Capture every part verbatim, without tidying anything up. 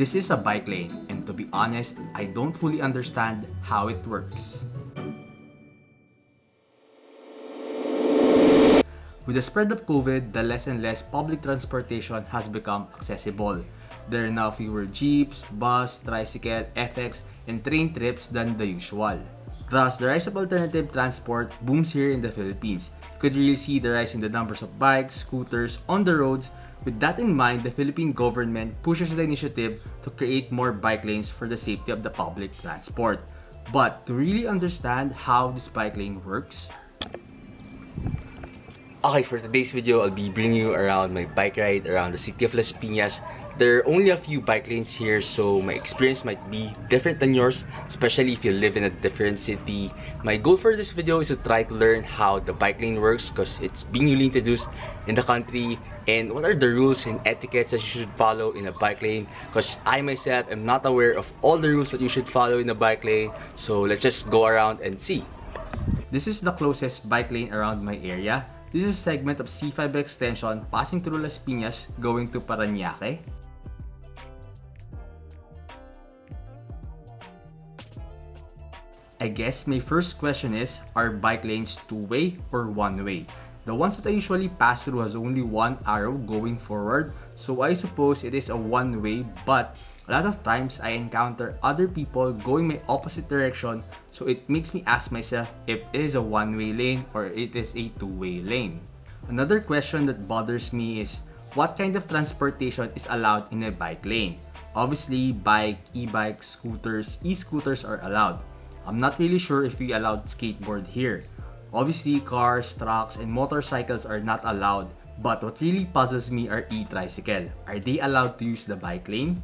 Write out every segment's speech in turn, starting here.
This is a bike lane, and to be honest, I don't fully understand how it works. With the spread of COVID, the less and less public transportation has become accessible. There are now fewer jeeps, bus, tricycle, F X, and train trips than the usual. Thus, the rise of alternative transport booms here in the Philippines. You could really see the rise in the numbers of bikes, scooters on the roads. With that in mind, the Philippine government pushes the initiative to create more bike lanes for the safety of the public transport. But to really understand how this bike lane works, okay, for today's video, I'll be bringing you around my bike ride around the city of Las Piñas. There are only a few bike lanes here, so my experience might be different than yours, especially if you live in a different city. My goal for this video is to try to learn how the bike lane works because it's being newly introduced in the country, and what are the rules and etiquettes that you should follow in a bike lane, because I myself am not aware of all the rules that you should follow in a bike lane. So let's just go around and see. This is the closest bike lane around my area. This is a segment of C five Extension passing through Las Piñas going to Parañaque. I guess my first question is, are bike lanes two-way or one-way? The ones that I usually pass through has only one arrow going forward, so I suppose it is a one-way, but a lot of times I encounter other people going my opposite direction, so it makes me ask myself if it is a one-way lane or it is a two-way lane. Another question that bothers me is, what kind of transportation is allowed in a bike lane? Obviously, bike, e-bike, scooters, e-scooters are allowed. I'm not really sure if we allowed skateboard here. Obviously, cars, trucks, and motorcycles are not allowed, but what really puzzles me are e-tricycle. Are they allowed to use the bike lane?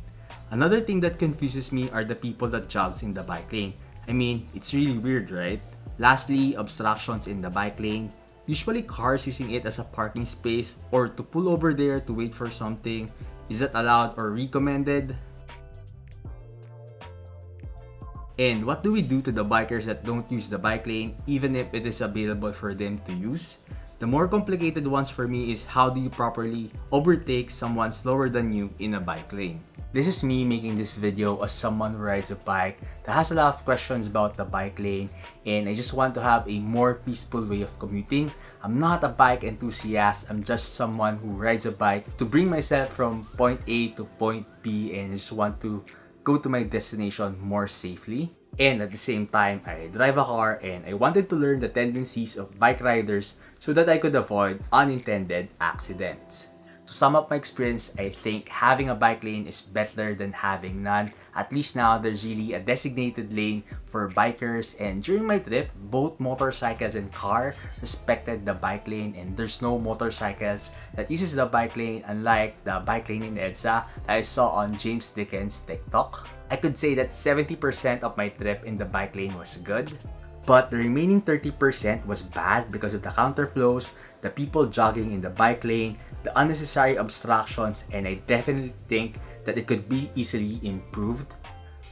Another thing that confuses me are the people that jogs in the bike lane. I mean, it's really weird, right? Lastly, obstructions in the bike lane. Usually cars using it as a parking space or to pull over there to wait for something. Is that allowed or recommended? And what do we do to the bikers that don't use the bike lane even if it is available for them to use? The more complicated ones for me is, how do you properly overtake someone slower than you in a bike lane? This is me making this video as someone who rides a bike that has a lot of questions about the bike lane, and I just want to have a more peaceful way of commuting. I'm not a bike enthusiast, I'm just someone who rides a bike to bring myself from point A to point B, and I just want to go to my destination more safely. And at the same time, I drive a car, and I wanted to learn the tendencies of bike riders so that I could avoid unintended accidents. To sum up my experience, I think having a bike lane is better than having none. At least now, there's really a designated lane for bikers, and during my trip, both motorcycles and car respected the bike lane, and there's no motorcycles that uses the bike lane, unlike the bike lane in EDSA that I saw on James Dickens' TikTok. I could say that seventy percent of my trip in the bike lane was good, but the remaining thirty percent was bad because of the counterflows, the people jogging in the bike lane, the unnecessary obstructions, and I definitely think that it could be easily improved.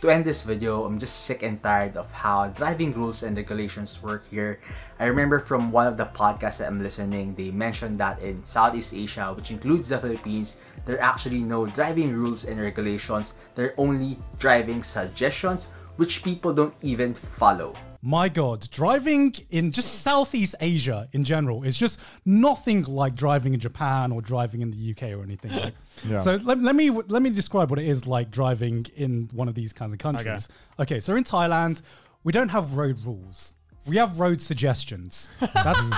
To end this video, I'm just sick and tired of how driving rules and regulations work here. I remember from one of the podcasts that I'm listening, they mentioned that in Southeast Asia, which includes the Philippines, there are actually no driving rules and regulations. There are only driving suggestions, which people don't even follow. My God, driving in just Southeast Asia in general is just nothing like driving in Japan or driving in the U K or anything. Like. Yeah. So let, let me let me describe what it is like driving in one of these kinds of countries. Okay, okay, so in Thailand, we don't have road rules. We have road suggestions. That's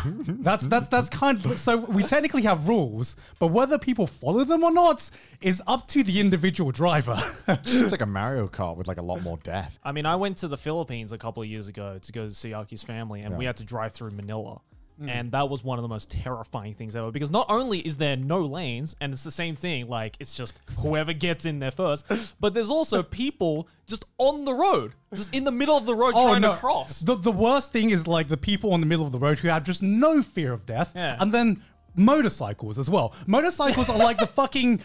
that's that's that's kind of, so we technically have rules, but whether people follow them or not is up to the individual driver. It's like a Mario Kart with like a lot more death. I mean, I went to the Philippines a couple of years ago to go to see Aki's family, and yeah. we had to drive through Manila. Mm. And that was one of the most terrifying things ever, because not only is there no lanes, and it's the same thing, like it's just whoever gets in there first, but there's also people just on the road, just in the middle of the road oh, trying no. to cross. The, the worst thing is like the people on the middle of the road who have just no fear of death. Yeah. And then motorcycles as well. Motorcycles are like the fucking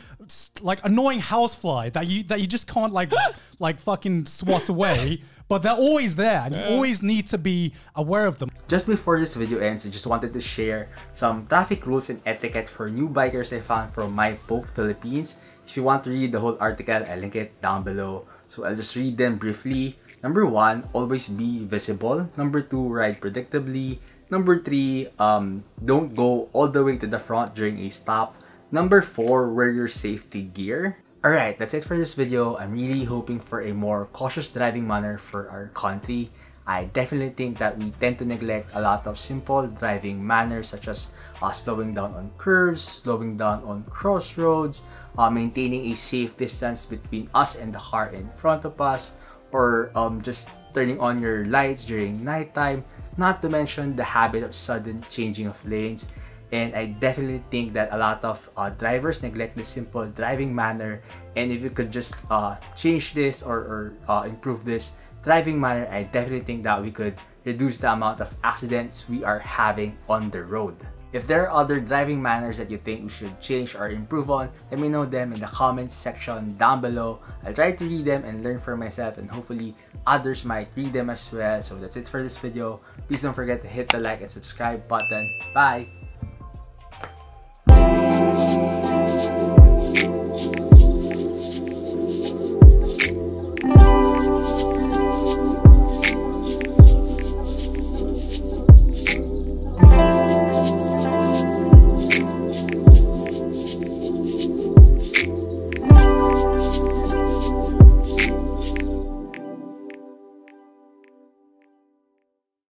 like annoying housefly that you that you just can't like like fucking swat away. But they're always there, and you always need to be aware of them. Just before this video ends, I just wanted to share some traffic rules and etiquette for new bikers I found from my Pope Philippines. If you want to read the whole article, I'll link it down below. So I'll just read them briefly. Number one, always be visible. Number two, ride predictably. Number three, um, don't go all the way to the front during a stop. Number four, wear your safety gear. Alright, that's it for this video. I'm really hoping for a more cautious driving manner for our country. I definitely think that we tend to neglect a lot of simple driving manners such as uh, slowing down on curves, slowing down on crossroads, uh, maintaining a safe distance between us and the car in front of us, or um, just turning on your lights during nighttime, not to mention the habit of sudden changing of lanes. And I definitely think that a lot of uh, drivers neglect the simple driving manner. And if you could just uh, change this or, or uh, improve this driving manner, I definitely think that we could reduce the amount of accidents we are having on the road. If there are other driving manners that you think we should change or improve on, let me know them in the comments section down below. I'll try to read them and learn for myself, and hopefully others might read them as well. So that's it for this video. Please don't forget to hit the like and subscribe button. Bye!